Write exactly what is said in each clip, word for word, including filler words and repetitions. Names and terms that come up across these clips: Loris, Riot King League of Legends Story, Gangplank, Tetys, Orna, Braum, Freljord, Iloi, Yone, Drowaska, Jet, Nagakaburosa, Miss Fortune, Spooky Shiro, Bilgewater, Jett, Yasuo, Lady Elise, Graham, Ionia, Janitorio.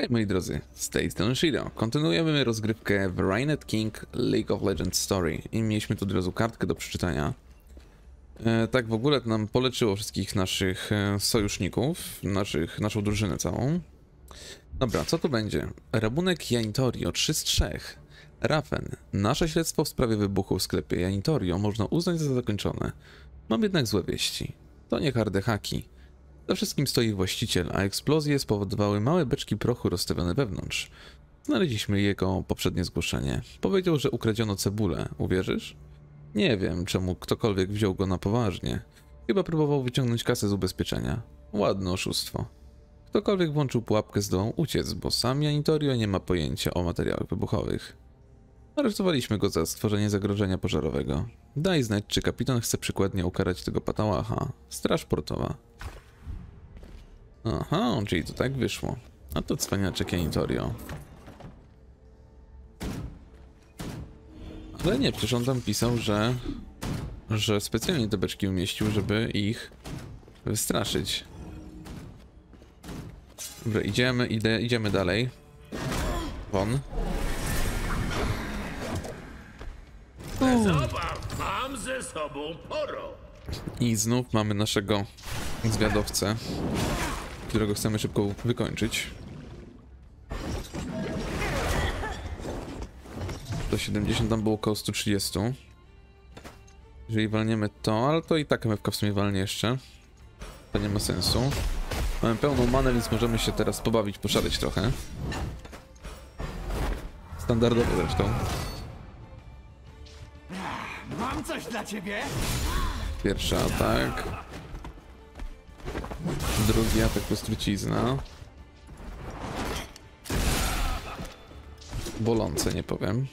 Hej moi drodzy, z tej strony Shiro. Kontynuujemy rozgrywkę w Riot King League of Legends Story i mieliśmy tu od razu kartkę do przeczytania. E, tak w ogóle nam poleczyło wszystkich naszych sojuszników, naszych, naszą drużynę całą. Dobra, co tu będzie? Rabunek Janitorio trzy z trzech. Rafen. Nasze śledztwo w sprawie wybuchu w sklepie Janitorio można uznać za zakończone. Mam jednak złe wieści. To nie harde haki. Za wszystkim stoi właściciel, a eksplozje spowodowały małe beczki prochu rozstawione wewnątrz. Znaleźliśmy jego poprzednie zgłoszenie. Powiedział, że ukradziono cebulę. Uwierzysz? Nie wiem, czemu ktokolwiek wziął go na poważnie. Chyba próbował wyciągnąć kasę z ubezpieczenia. Ładne oszustwo. Ktokolwiek włączył pułapkę zdołał uciec, bo sam Janitorio nie ma pojęcia o materiałach wybuchowych. Aresztowaliśmy go za stworzenie zagrożenia pożarowego. Daj znać, czy kapitan chce przykładnie ukarać tego patałacha. Straż portowa. Aha, czyli to tak wyszło. A to cwaniaczek Janitorio. Ale nie, przecież on tam pisał, że... że specjalnie te beczki umieścił, żeby ich wystraszyć. Dobra, idziemy, idę, idziemy dalej. Won. Mam ze sobą poro. I znów mamy naszego zwiadowcę, którego chcemy szybko wykończyć. sto siedemdziesiąt, tam było około sto trzydzieści. Jeżeli walniemy to, ale to i tak M F K w sumie walnie jeszcze. To nie ma sensu. Mamy pełną manę, więc możemy się teraz pobawić, poszaleć trochę. Standardowo zresztą. Mam coś dla ciebie. Pierwszy atak. Drugi atak plus trucizna. Bolące, nie powiem.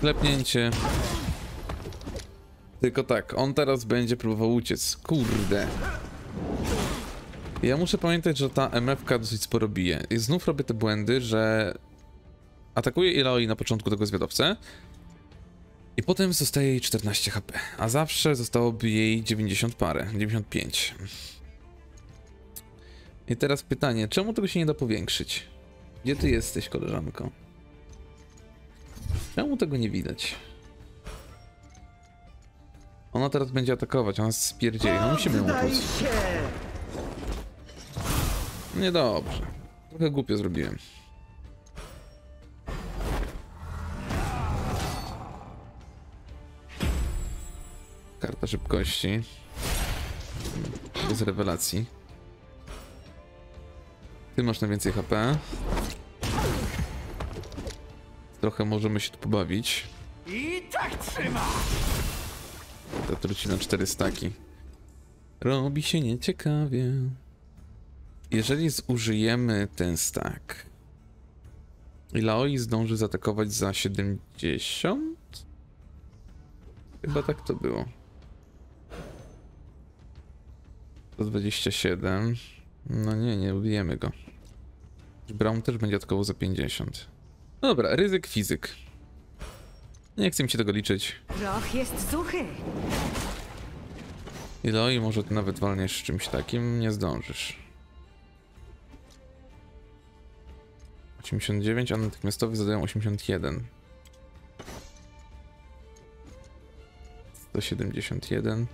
Klepnięcie. Tylko tak, on teraz będzie próbował uciec. Kurde. Ja muszę pamiętać, że ta M F K dosyć sporo bije. I znów robię te błędy, że... atakuję Iloi na początku tego zwiadowcę. I potem zostaje jej czternaście H P, a zawsze zostałoby jej dziewięćdziesiąt parę, dziewięćdziesiąt pięć. I teraz pytanie, czemu tego się nie da powiększyć? Gdzie ty jesteś, koleżanko? Czemu tego nie widać? Ona teraz będzie atakować, ona spierdzieli, no musimy ją upuścić. Niedobrze, trochę głupio zrobiłem. Karta szybkości. Bez rewelacji. Ty masz najwięcej H P. Trochę możemy się tu pobawić. I tak trzyma! Ta trucina cztery staki. Robi się nieciekawie. Jeżeli zużyjemy ten stack, Iloi zdąży zaatakować za siedemdziesiąt? Chyba tak to było. sto dwadzieścia siedem. No nie, nie ubijemy go. Brown też będzie atakował za pięćdziesiąt. No dobra, ryzyk fizyk. Nie chcę mi się tego liczyć. Roch jest suchy. Iloi, może ty nawet walniesz czymś takim, nie zdążysz. osiemdziesiąt dziewięć, a natychmiastowy zadają osiemdziesiąt jeden. sto siedemdziesiąt jeden.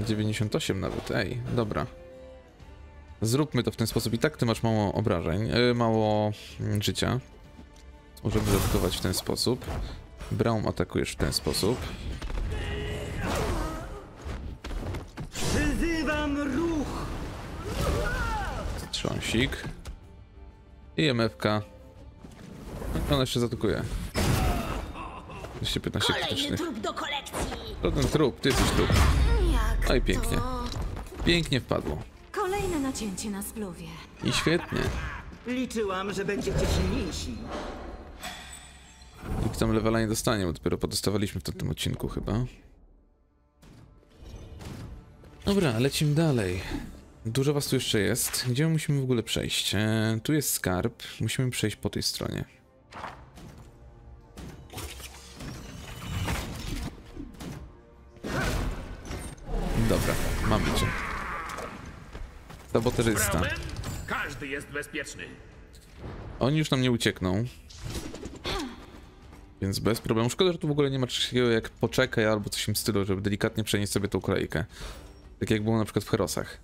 dziewięćdziesiąt osiem nawet, ej, dobra. Zróbmy to w ten sposób, i tak ty masz mało obrażeń, yy, mało życia. Możemy zaatakować w ten sposób. Braum atakujesz w ten sposób. Wzywam ruch! Strząsik. I M F K. Ona jeszcze zaatakuje. dwieście piętnaście krytycznych. To ten trup, ty jesteś trup. Oj, pięknie. Pięknie wpadło. Kolejne nacięcie na spluwie. I świetnie. Liczyłam, że będziecie silniejsi. Nikt tam levela nie dostanie, bo dopiero podostawaliśmy w tym odcinku chyba. Dobra, lecimy dalej. Dużo was tu jeszcze jest. Gdzie my musimy w ogóle przejść? Eee, tu jest skarb. Musimy przejść po tej stronie. Dobra, mamy cię. Saboterzysta. Każdy jest bezpieczny. Oni już nam nie uciekną. Więc bez problemu. Szkoda, że tu w ogóle nie ma czegoś takiego jak poczekaj albo coś w tym stylu, żeby delikatnie przenieść sobie tą kolejkę. Tak jak było na przykład w Herosach.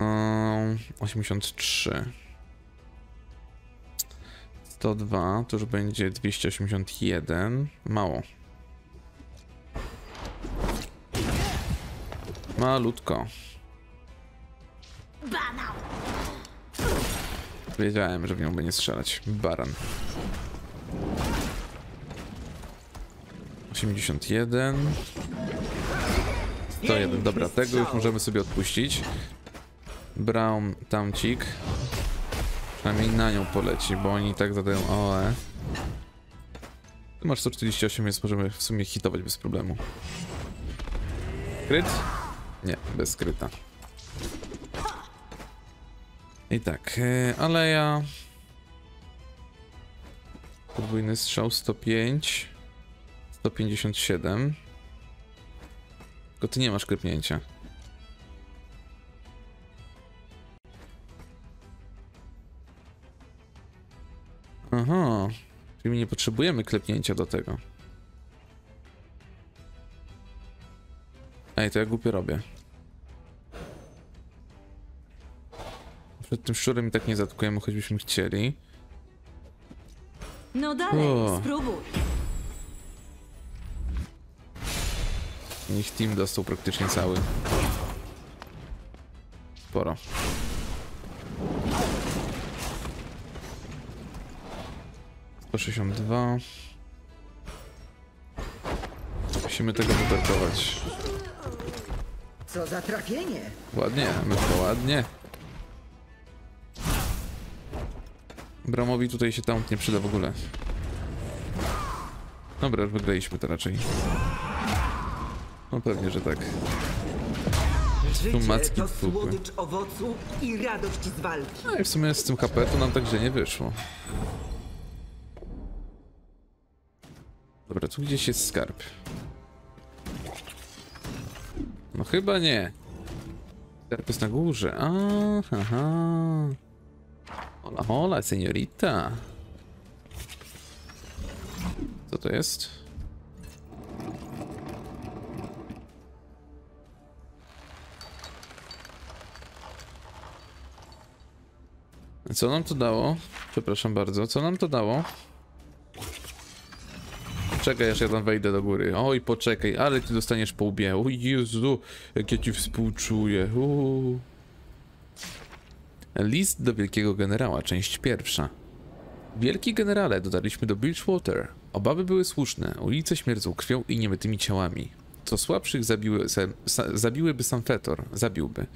Um, osiemdziesiąt trzy. sto dwa, to już będzie dwieście osiemdziesiąt jeden. Mało. Malutko. Wiedziałem, że w nią będzie strzelać. Baran. osiemdziesiąt jeden. sto jeden. Dobra, tego już możemy sobie odpuścić. Brown tamcik. Przynajmniej na nią poleci, bo oni i tak zadają O E. Ty masz sto czterdzieści osiem, więc możemy w sumie hitować bez problemu. Kryt? Nie, bez kryta. I tak, yy, aleja. Podwójny strzał sto pięć. sto pięćdziesiąt siedem. Tylko ty nie masz klepnięcia. Aha, czyli nie potrzebujemy klepnięcia do tego. Ej, to ja głupio robię. Przed tym szczurem i tak nie zaatakujemy, choćbyśmy chcieli. No dalej, o. Spróbuj. Niech team dostał praktycznie cały. Sporo. sto sześćdziesiąt dwa. Musimy tego wytargować. Co za trafienie! Ładnie, myślę, ładnie. Bramowi tutaj się tam nie przyda w ogóle. Dobra, wygraliśmy to raczej. No pewnie, że tak. Tu macki to słodycz owocu i radość z walki. No i w sumie z tym H P to nam także nie wyszło. Dobra, tu gdzieś jest skarb. No chyba nie. Skarb jest na górze. Aha. Hola, hola, seniorita. Co to jest? Co nam to dało? Przepraszam bardzo, co nam to dało? Czekaj, aż ja tam wejdę do góry. Oj, poczekaj, ale ty dostaniesz po łbie. O Jezu, jak ja ci współczuję. Uuu. List do wielkiego generała, część pierwsza. Wielki generale, dotarliśmy do Bilgewater. Obawy były słuszne, ulice śmierdzą krwią i niemytymi ciałami. Co słabszych zabiły, sa, zabiłyby sam Fetor, zabiłby.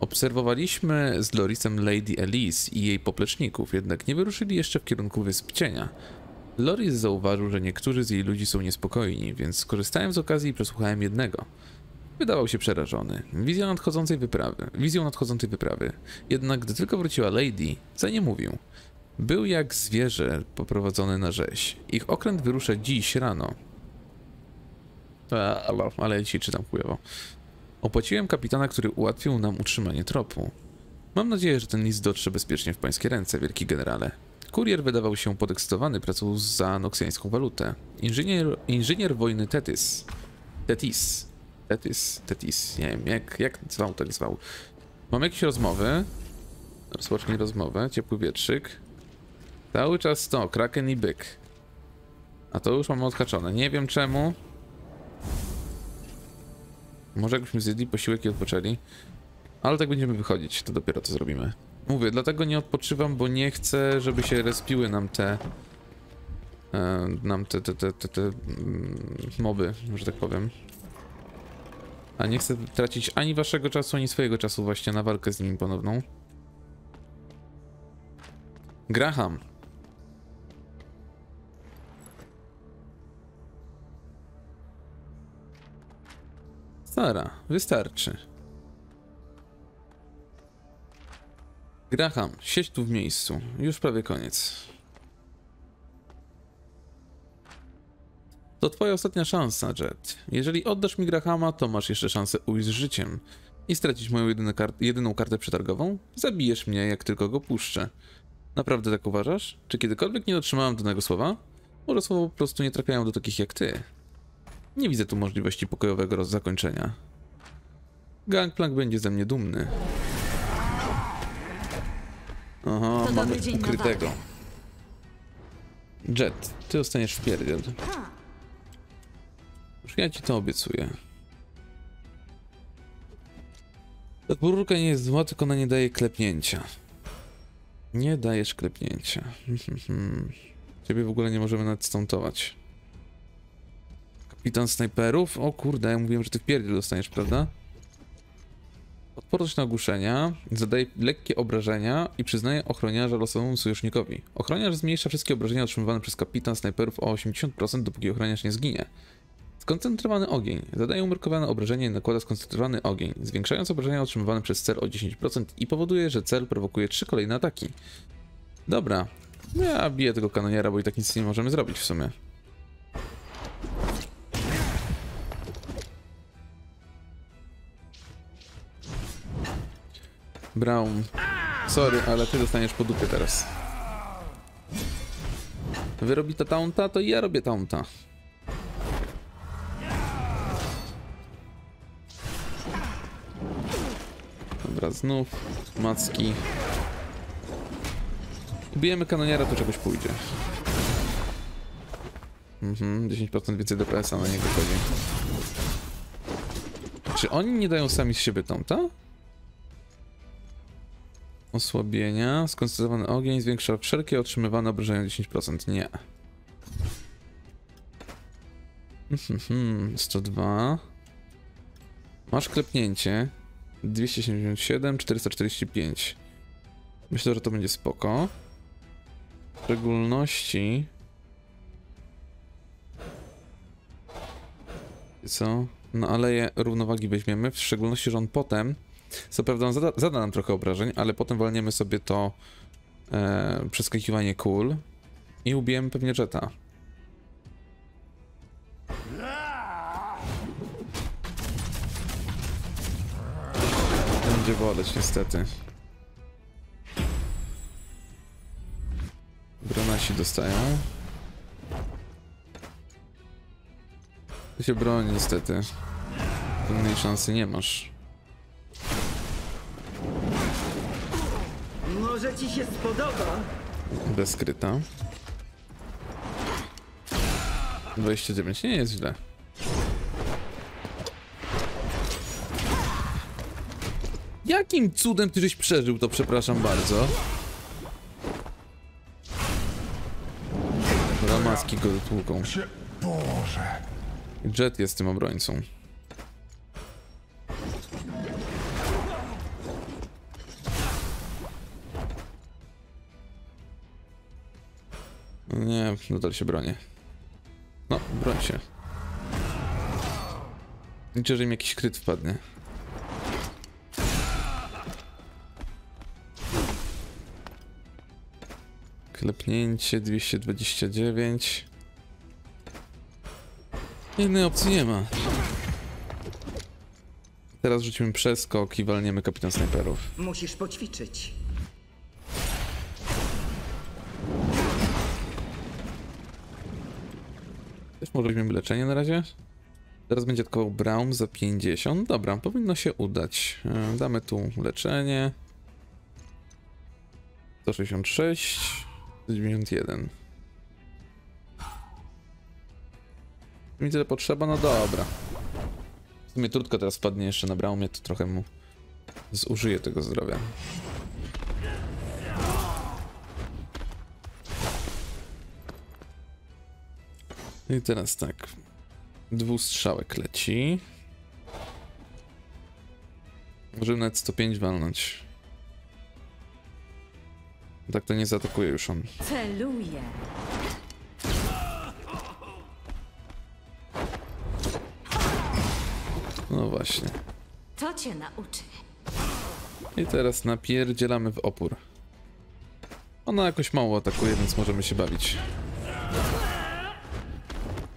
Obserwowaliśmy z Lorisem Lady Elise i jej popleczników, jednak nie wyruszyli jeszcze w kierunku Wysp Cienia. Loris zauważył, że niektórzy z jej ludzi są niespokojni, więc skorzystałem z okazji i przesłuchałem jednego. Wydawał się przerażony. Wizją nadchodzącej wyprawy. Wizją nadchodzącej wyprawy. Jednak gdy tylko wróciła Lady, za nie mówił. Był jak zwierzę poprowadzony na rzeź. Ich okręt wyrusza dziś rano. A, ale, ale dzisiaj czytam chujowo. Opłaciłem kapitana, który ułatwił nam utrzymanie tropu. Mam nadzieję, że ten list dotrze bezpiecznie w pańskie ręce, wielki generale. Kurier wydawał się podekscytowany pracą za noksjańską walutę. Inżynier, inżynier wojny Tetys. Tetys. Tetys, Tetys, nie wiem, jak, jak zwał, tak zwał. Mam jakieś rozmowy. Rozpocznij rozmowę, ciepły wietrzyk. Cały czas to, kraken i byk. A to już mamy odhaczone, nie wiem czemu. Może jakbyśmy zjedli posiłek i odpoczęli. Ale tak będziemy wychodzić, to dopiero to zrobimy. Mówię, dlatego nie odpoczywam, bo nie chcę, żeby się respiły nam te... E, nam te, te, te, te, te moby, że tak powiem. A nie chcę tracić ani waszego czasu, ani swojego czasu właśnie na walkę z nimi ponowną. Graham. Sara, wystarczy. Graham, siedź tu w miejscu. Już prawie koniec. To twoja ostatnia szansa, Jet. Jeżeli oddasz mi Grahama, to masz jeszcze szansę ujść z życiem i stracić moją kar jedyną kartę przetargową. Zabijesz mnie, jak tylko go puszczę. Naprawdę tak uważasz? Czy kiedykolwiek nie dotrzymałem danego słowa? Może słowa po prostu nie trafiają do takich jak ty. Nie widzę tu możliwości pokojowego zakończenia. Gangplank będzie ze mnie dumny. Oho, mamy ukrytego. Jet, ty dostaniesz w pierdziel. Już ja ci to obiecuję. Ta burka nie jest zła, tylko ona nie daje klepnięcia. Nie dajesz klepnięcia. Ciebie w ogóle nie możemy nadstuntować. Kapitan snajperów? O kurde, ja mówiłem, że ty w pierdziel dostaniesz, prawda? Odporność na ogłuszenia, zadaje lekkie obrażenia i przyznaje ochroniarza losowemu sojusznikowi. Ochroniarz zmniejsza wszystkie obrażenia otrzymywane przez kapitan snajperów o osiemdziesiąt procent, dopóki ochroniarz nie zginie. Skoncentrowany ogień. Zadaje umiarkowane obrażenie i nakłada skoncentrowany ogień, zwiększając obrażenia otrzymywane przez cel o dziesięć procent i powoduje, że cel prowokuje trzy kolejne ataki. Dobra, ja biję tego kanoniera, bo i tak nic nie możemy zrobić w sumie. Brown, sorry, ale ty dostaniesz po dupie teraz. Wy robi ta taunta, to ja robię taunta. Dobra, znów macki. Ubijemy kanoniera, to czegoś pójdzie. Mhm, dziesięć procent więcej D P S-a na niego chodzi. Czy oni nie dają sami z siebie taunta? Osłabienia, skoncentrowany ogień, zwiększa wszelkie otrzymywane obrażenia o dziesięć procent. Nie. sto dwa. Masz klepnięcie. dwieście siedemdziesiąt siedem, czterysta czterdzieści pięć. Myślę, że to będzie spoko. W szczególności... Co? No aleję równowagi weźmiemy, w szczególności, że on potem... Co prawda on zada, zada nam trochę obrażeń, ale potem walniemy sobie to e, przeskakiwanie kul i ubijemy pewnie Jetta. Będzie boleć niestety. Bronasi dostają. To się broni niestety. Innej szansy nie masz. Może ci się spodoba. Bez kryta. dwadzieścia dziewięć nie jest źle. Jakim cudem ty żeś przeżył to, przepraszam bardzo. Ramaski go tłuką. Boże. Jet jest tym obrońcą. Nie, nadal się bronię. No, broń się. Liczę, że im jakiś kryt wpadnie. Klepnięcie dwieście dwadzieścia dziewięć. Innej opcji nie ma. Teraz rzucimy przeskok i walniemy kapitan snajperów. Musisz poćwiczyć. Może weźmiemy leczenie na razie. Teraz będzie tylko Brown za pięćdziesiąt. Dobra, powinno się udać. Damy tu leczenie. sto sześćdziesiąt sześć. dziewięćdziesiąt jeden. Mi tyle potrzeba, no dobra. W sumie trudko teraz wpadnie jeszcze na Brownie, to trochę mu zużyje tego zdrowia. I teraz tak, dwustrzałek leci. Możemy nawet sto pięć walnąć. Tak to nie zaatakuje już on. Celuje. No właśnie. To cię nauczy. I teraz napierdzielamy w opór. Ona jakoś mało atakuje, więc możemy się bawić.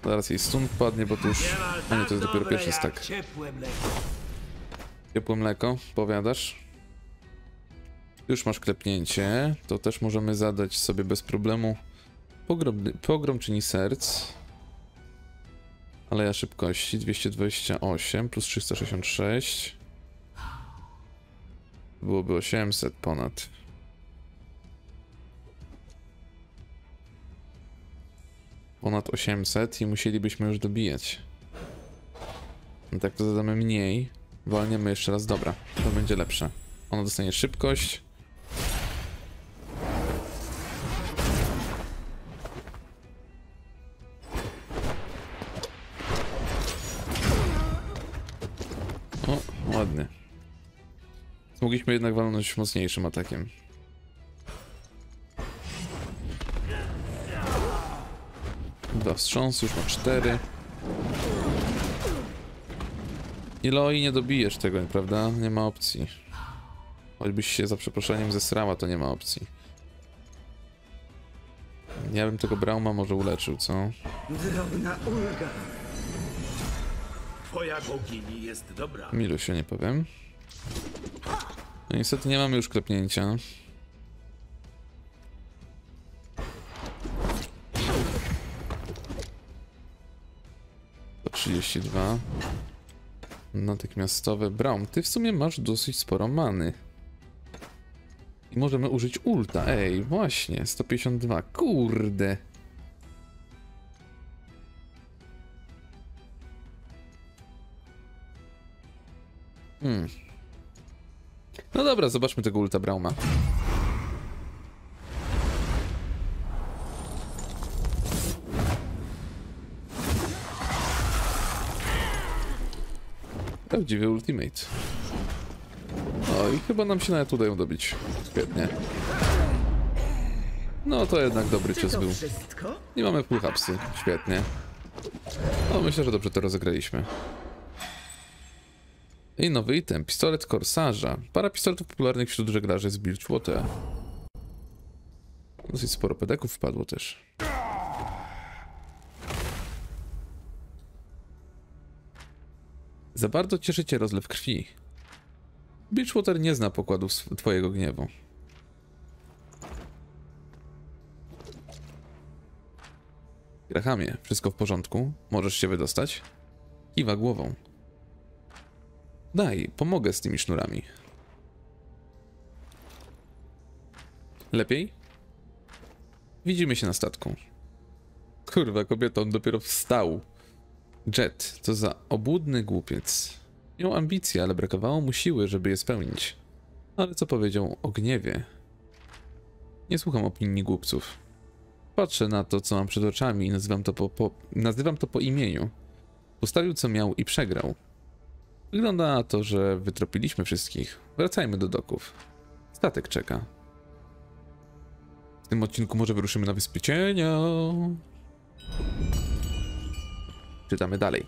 Teraz jej stun padnie, bo to już... A nie, to jest dopiero pierwszy stack. Ciepłe mleko, powiadasz? Już masz klepnięcie. To też możemy zadać sobie bez problemu. Pogrom, pogrom czyni serc. Aleja szybkości dwieście dwadzieścia osiem plus trzysta sześćdziesiąt sześć. Byłoby osiemset ponad. Ponad osiemset i musielibyśmy już dobijać. I tak to zadamy mniej. Walniemy jeszcze raz. Dobra, to będzie lepsze. Ona dostanie szybkość. O, ładnie. Mogliśmy jednak walnąć mocniejszym atakiem. Dwa wstrząsy, już ma cztery. Iloi, nie dobijesz tego, prawda? Nie ma opcji. Choćbyś się za przeproszeniem zesrała, to nie ma opcji. Ja bym tego Brauma może uleczył, co? Drobna ulga. Twoja bogini jest dobra. Milusiu, nie powiem. No niestety nie mamy już klepnięcia. trzydzieści dwa. Natychmiastowe. Braum, ty w sumie masz dosyć sporo many. I możemy użyć ulta. Ej, właśnie. sto pięćdziesiąt dwa. Kurde. Hmm. No dobra, zobaczmy tego ulta Brauma. Prawdziwy ultimate. No i chyba nam się nawet udają dobić. Świetnie. No to jednak dobry cios był. Nie mamy full hapsy. Świetnie. No myślę, że dobrze to rozegraliśmy. I nowy item. Pistolet korsarza. Para pistoletów popularnych wśród żeglarzy z Bilgewater. Dosyć sporo pedeków wpadło też. Za bardzo cieszy cię rozlew krwi. Bilgewater nie zna pokładów twojego gniewu. Grahamie, wszystko w porządku? Możesz się wydostać? Kiwa głową. Daj, pomogę z tymi sznurami. Lepiej? Widzimy się na statku. Kurwa, kobieta, on dopiero wstał. Jet, to za obłudny głupiec. Miał ambicje, ale brakowało mu siły, żeby je spełnić. Ale co powiedział o gniewie? Nie słucham opinii głupców. Patrzę na to, co mam przed oczami i nazywam to po, po, nazywam to po imieniu. Ustawił, co miał i przegrał. Wygląda na to, że wytropiliśmy wszystkich. Wracajmy do doków. Statek czeka. W tym odcinku może wyruszymy na Wyspy Cienia. Czytamy dalej.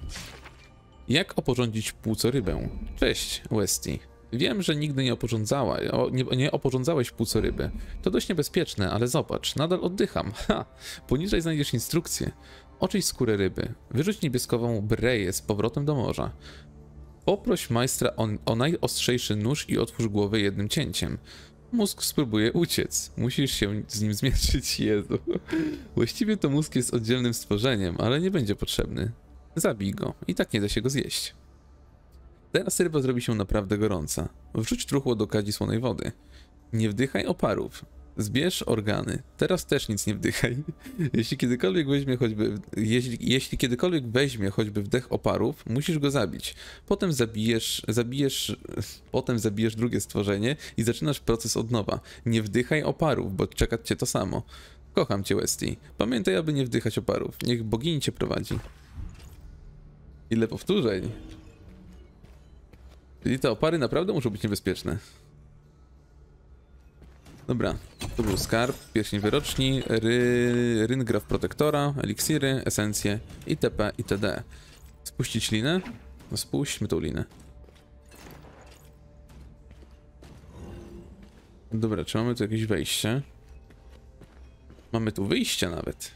Jak oporządzić płucorybę? Cześć, Westy. Wiem, że nigdy nie oporządzała, o, nie, nie oporządzałeś płucoryby. To dość niebezpieczne, ale zobacz, nadal oddycham. Ha! Poniżej znajdziesz instrukcję. Oczyść skórę ryby. Wyrzuć niebieskową breję z powrotem do morza. Poproś majstra o, o najostrzejszy nóż i otwórz głowę jednym cięciem. Mózg spróbuje uciec. Musisz się z nim zmierzyć, Jezu. Właściwie to mózg jest oddzielnym stworzeniem, ale nie będzie potrzebny. Zabij go. I tak nie da się go zjeść. Teraz ryba zrobi się naprawdę gorąca. Wrzuć truchło do kadzi słonej wody. Nie wdychaj oparów. Zbierz organy. Teraz też nic nie wdychaj. Jeśli kiedykolwiek weźmie choćby, jeśli, jeśli kiedykolwiek weźmie choćby wdech oparów, musisz go zabić. Potem zabijesz, zabijesz, potem zabijesz drugie stworzenie i zaczynasz proces od nowa. Nie wdychaj oparów, bo czeka cię to samo. Kocham cię, Westy. Pamiętaj, aby nie wdychać oparów. Niech bogini cię prowadzi. Ile powtórzeń? Czyli te opary naprawdę muszą być niebezpieczne. Dobra, to był skarb, pierścień wyroczni, ry... ryngraf protektora, eliksiry, esencje, itp. itd. Spuścić linę? No spuśćmy tą linę. Dobra, czy mamy tu jakieś wejście? Mamy tu wyjście nawet.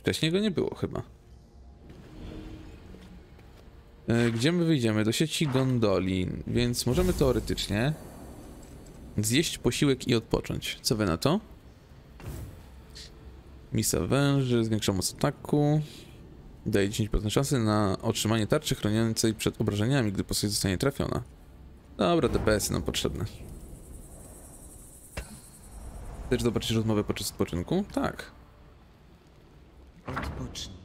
Wcześniej go nie było chyba. Gdzie my wyjdziemy? Do sieci gondolin, więc możemy teoretycznie zjeść posiłek i odpocząć. Co wy na to? Misa węży, zwiększa moc ataku. Daje dziesięć procent szansy na otrzymanie tarczy chroniącej przed obrażeniami, gdy postać zostanie trafiona. Dobra, D P S-y nam potrzebne. Chcesz zobaczyć rozmowę podczas odpoczynku? Tak. Odpocznij.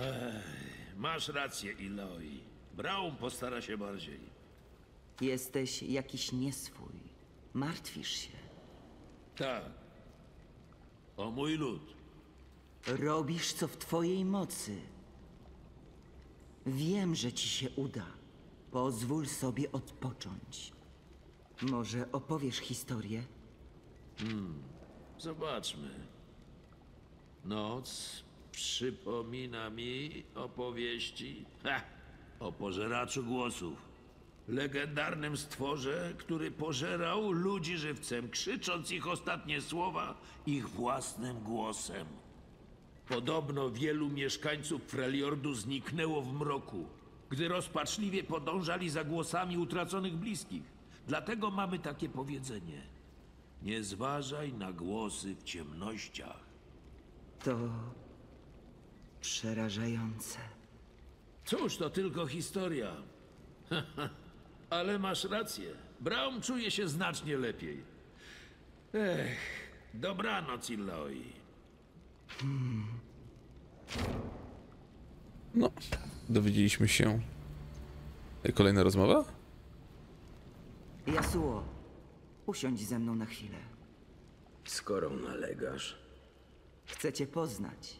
Ech, masz rację, Iloi. Braum postara się bardziej. Jesteś jakiś nieswój. Martwisz się. Tak. O mój lud. Robisz co w twojej mocy. Wiem, że ci się uda. Pozwól sobie odpocząć. Może opowiesz historię? Hmm. Zobaczmy. Noc przypomina mi opowieści ha! o pożeraczu głosów. Legendarnym stworze, który pożerał ludzi żywcem, krzycząc ich ostatnie słowa ich własnym głosem. Podobno wielu mieszkańców Freljordu zniknęło w mroku, gdy rozpaczliwie podążali za głosami utraconych bliskich. Dlatego mamy takie powiedzenie. Nie zważaj na głosy w ciemnościach. To przerażające. Cóż, to tylko historia. Ale masz rację. Braum czuje się znacznie lepiej. Ech, dobranoc, Iloi. Hmm. No, dowiedzieliśmy się. Kolejna rozmowa? Yasuo, usiądź ze mną na chwilę. Skoro nalegasz. Chcę cię poznać.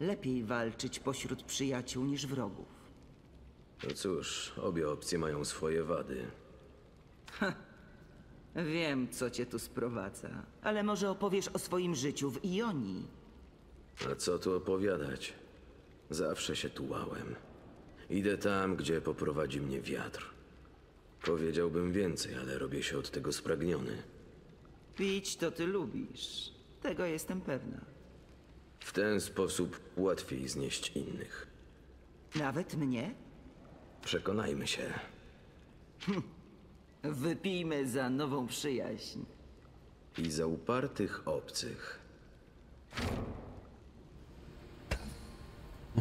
Lepiej walczyć pośród przyjaciół niż wrogów. No cóż, obie opcje mają swoje wady. Ha, wiem, co cię tu sprowadza, ale może opowiesz o swoim życiu w Ionii. A co tu opowiadać? Zawsze się tułałem. Idę tam, gdzie poprowadzi mnie wiatr. Powiedziałbym więcej, ale robię się od tego spragniony. Pić to ty lubisz. Tego jestem pewna. W ten sposób łatwiej znieść innych. Nawet mnie? Przekonajmy się. Hm. Wypijmy za nową przyjaźń. I za upartych obcych.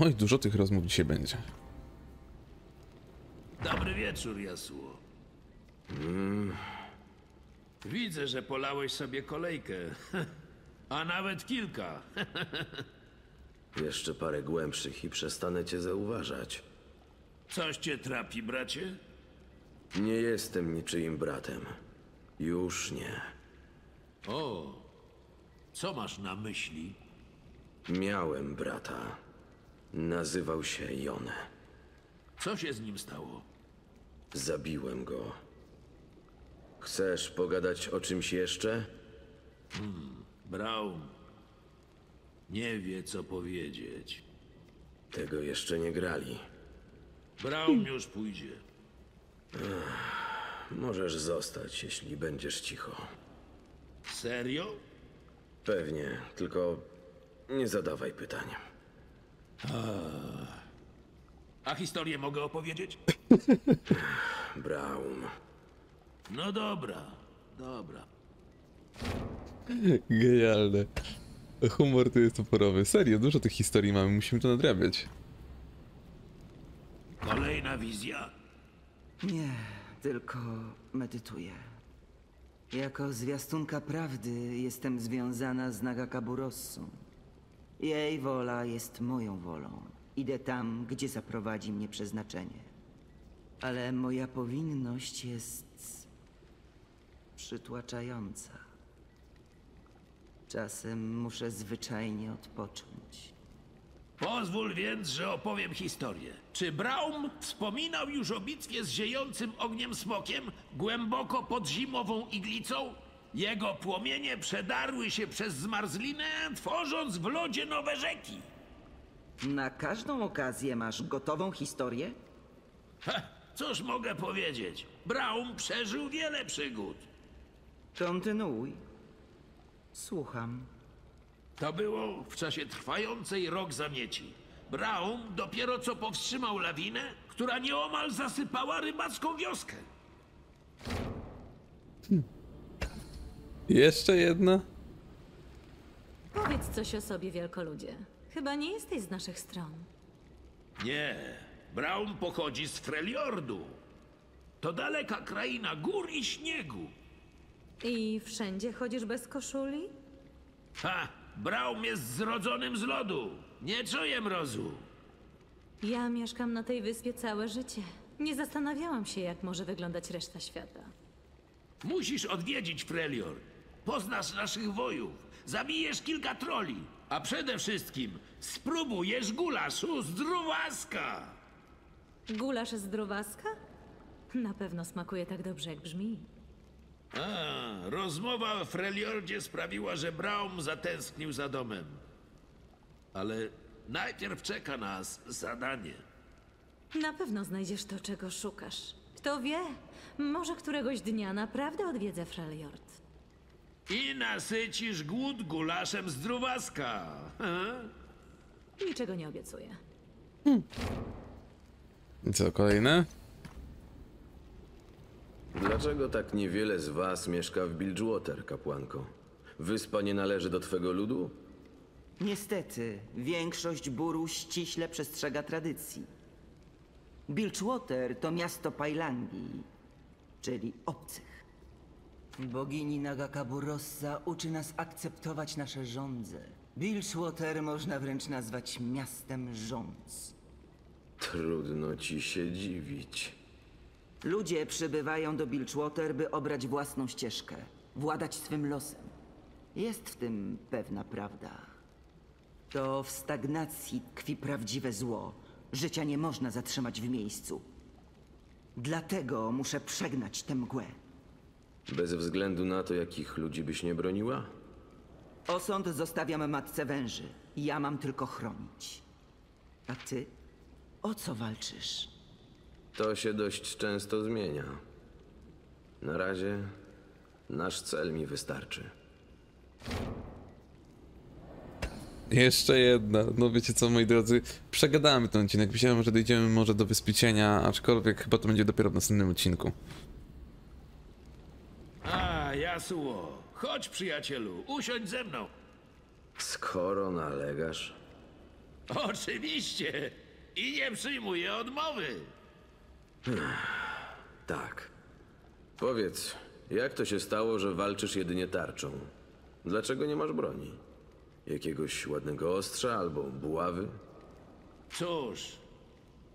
Oj, dużo tych rozmów dzisiaj będzie. Dobry wieczór, Yasuo. Mm. Widzę, że polałeś sobie kolejkę. A nawet kilka. Jeszcze parę głębszych i przestanę cię zauważać. Coś cię trapi, bracie? Nie jestem niczyim bratem. Już nie. O, co masz na myśli? Miałem brata. Nazywał się Yone. Co się z nim stało? Zabiłem go. Chcesz pogadać o czymś jeszcze? Hmm, Braum nie wie, co powiedzieć. Tego jeszcze nie grali. Braum już pójdzie. Ech, możesz zostać, jeśli będziesz cicho. Serio? Pewnie, tylko nie zadawaj pytań. A, A historię mogę opowiedzieć? Ech, Braum. No dobra, dobra. Genialne. Humor tu jest oporowy. Serio, dużo tych historii mamy, musimy to nadrabiać. Kolejna wizja? Nie, tylko medytuję. Jako zwiastunka prawdy jestem związana z Nagakaburosą. Jej wola jest moją wolą. Idę tam, gdzie zaprowadzi mnie przeznaczenie. Ale moja powinność jest przytłaczająca. Czasem muszę zwyczajnie odpocząć. Pozwól więc, że opowiem historię. Czy Braum wspominał już o bitwie z ziejącym ogniem smokiem głęboko pod zimową iglicą? Jego płomienie przedarły się przez zmarzlinę, tworząc w lodzie nowe rzeki. Na każdą okazję masz gotową historię? Ha, cóż mogę powiedzieć? Braum przeżył wiele przygód. Kontynuuj. Słucham. To było w czasie trwającej rok zamieci. Braum dopiero co powstrzymał lawinę, która nieomal zasypała rybacką wioskę. Hmm. Jeszcze jedna? Powiedz coś o sobie, wielkoludzie. Chyba nie jesteś z naszych stron. Nie. Braum pochodzi z Freljordu. To daleka kraina gór i śniegu. I wszędzie chodzisz bez koszuli? Ha! Braum jest zrodzonym z lodu. Nie czuję mrozu. Ja mieszkam na tej wyspie całe życie. Nie zastanawiałam się, jak może wyglądać reszta świata. Musisz odwiedzić Freljord. Poznasz naszych wojów. Zabijesz kilka troli. A przede wszystkim spróbujesz gulaszu z drowaska. Gulasz z drowaska? Na pewno smakuje tak dobrze, jak brzmi. A, rozmowa w Freljordzie sprawiła, że Braum zatęsknił za domem. Ale najpierw czeka nas zadanie. Na pewno znajdziesz to, czego szukasz. Kto wie, może któregoś dnia naprawdę odwiedzę Freljord. I nasycisz głód gulaszem z drowaska. Niczego nie obiecuję. Hmm. Co kolejne? Dlaczego tak niewiele z was mieszka w Bilgewater, kapłanko? Wyspa nie należy do twego ludu? Niestety, większość buru ściśle przestrzega tradycji. Bilgewater to miasto Pajlangii, czyli obcych. Bogini Nagakaburosa uczy nas akceptować nasze żądze. Bilgewater można wręcz nazwać miastem żądz. Trudno ci się dziwić. Ludzie przybywają do Bilgewater, by obrać własną ścieżkę, władać swym losem. Jest w tym pewna prawda. To w stagnacji tkwi prawdziwe zło. Życia nie można zatrzymać w miejscu. Dlatego muszę przegnać tę mgłę. Bez względu na to, jakich ludzi byś nie broniła? Osąd zostawiam matce węży. Ja mam tylko chronić. A ty? O co walczysz? To się dość często zmienia. Na razie nasz cel mi wystarczy. Jeszcze jedna. No wiecie co, moi drodzy, przegadamy ten odcinek. Myślałem, że dojdziemy może do Wyspy Cienia, aczkolwiek chyba to będzie dopiero w następnym odcinku. A, Yasuo, chodź przyjacielu, usiądź ze mną. Skoro nalegasz? Oczywiście i nie przyjmuję odmowy. Tak. Powiedz, jak to się stało, że walczysz jedynie tarczą? Dlaczego nie masz broni? Jakiegoś ładnego ostrza albo buławy? Cóż,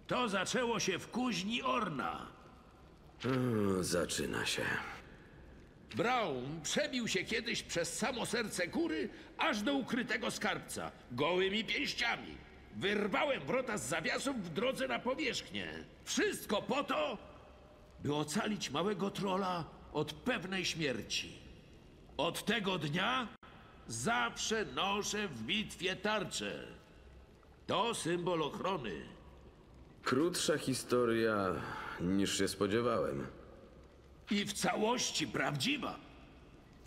to zaczęło się w kuźni Orna. Hmm, zaczyna się. Braum przebił się kiedyś przez samo serce góry, aż do ukrytego skarbca, gołymi pięściami. Wyrwałem wrota z zawiasów w drodze na powierzchnię. Wszystko po to, by ocalić małego trola od pewnej śmierci. Od tego dnia zawsze noszę w bitwie tarczę. To symbol ochrony. Krótsza historia niż się spodziewałem. I w całości prawdziwa.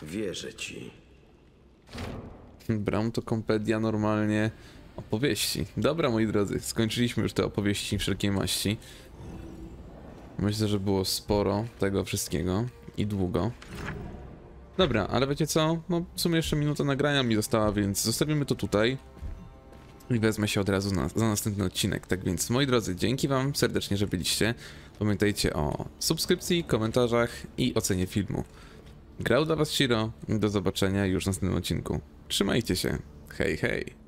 Wierzę ci. Braum to kompedia normalnie opowieści. Dobra, moi drodzy, skończyliśmy już te opowieści wszelkiej maści. Myślę, że było sporo tego wszystkiego i długo. Dobra, ale wiecie co? No w sumie jeszcze minuta nagrania mi została, więc zostawimy to tutaj. I wezmę się od razu na, za następny odcinek. Tak więc, moi drodzy, dzięki wam serdecznie, że byliście. Pamiętajcie o subskrypcji, komentarzach i ocenie filmu. Grał dla was Shiro. Do zobaczenia już w następnym odcinku. Trzymajcie się. Hej, hej.